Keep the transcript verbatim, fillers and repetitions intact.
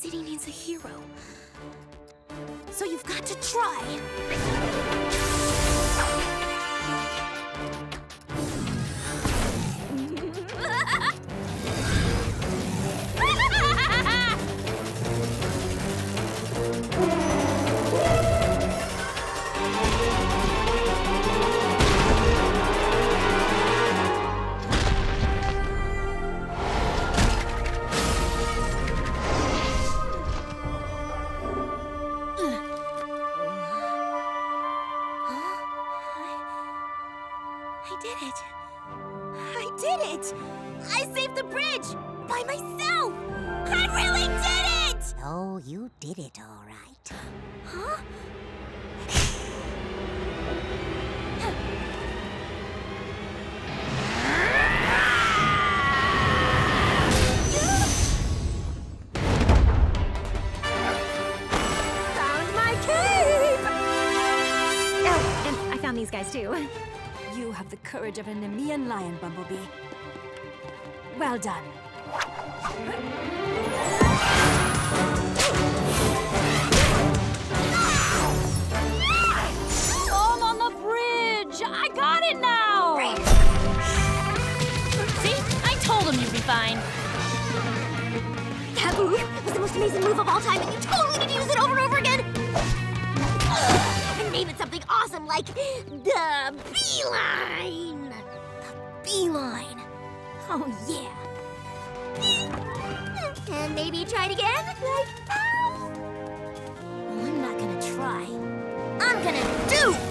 city needs a hero. So you've got to try. Too. You have the courage of a Nemean lion, Bumblebee. Well done. I'm on the bridge! I got it now! See? I told him you'd be fine. That move was the most amazing move of all time, and you totally could use it over and over again! Name it something awesome like the beeline. The beeline. Oh yeah. And maybe try it again. Like, ow. Well, I'm not gonna try. I'm gonna do.